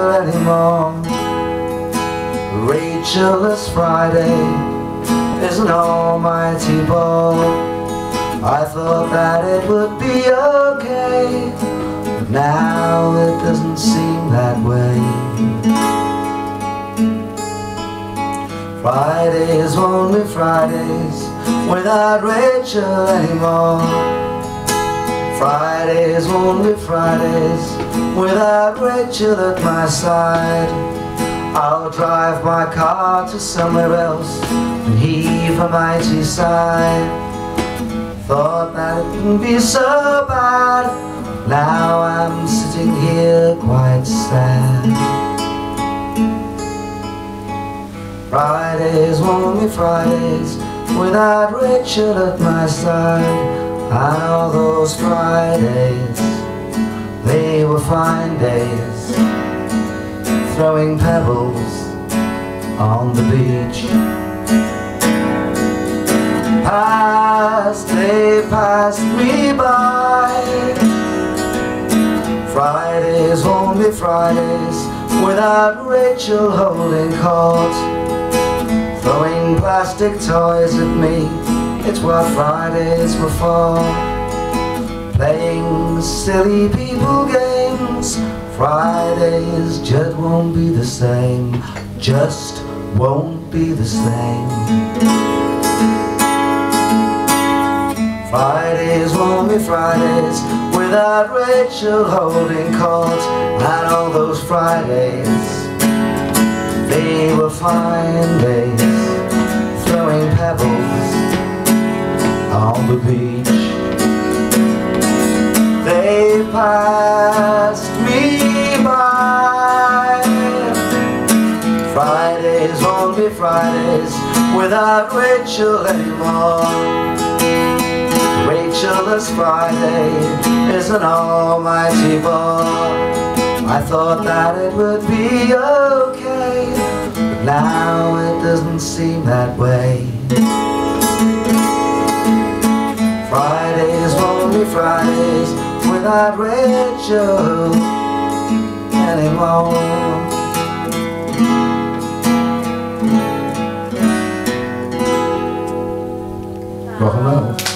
Anymore. Rachel, this Friday is an almighty ball. I thought that it would be okay, but now it doesn't seem that way. Fridays won't be Fridays without Rachel anymore. Fridays won't be Fridays without Rachel at my side. I'll drive my car to somewhere else and heave a mighty sigh. Thought that it wouldn't be so bad, now I'm sitting here quite sad. Fridays won't be Fridays without Rachel at my side. And all those Fridays, they were fine days, throwing pebbles on the beach. They passed me by. Fridays won't be Fridays without Rachel holding court, throwing plastic toys at me. It's what Fridays were for. Playing silly people games. Fridays just won't be the same. Just won't be the same. Fridays won't be Fridays without Rachel holding court. And all those Fridays, they were fine days, throwing pebbles on the beach. They passed me by. Fridays won't be Fridays without Rachel anymore. Rachel, this Friday is an almighty ball. I thought that it would be okay, but now it doesn't seem that way. Fridays won't be Fridays without Rachel anymore. Rock and roll.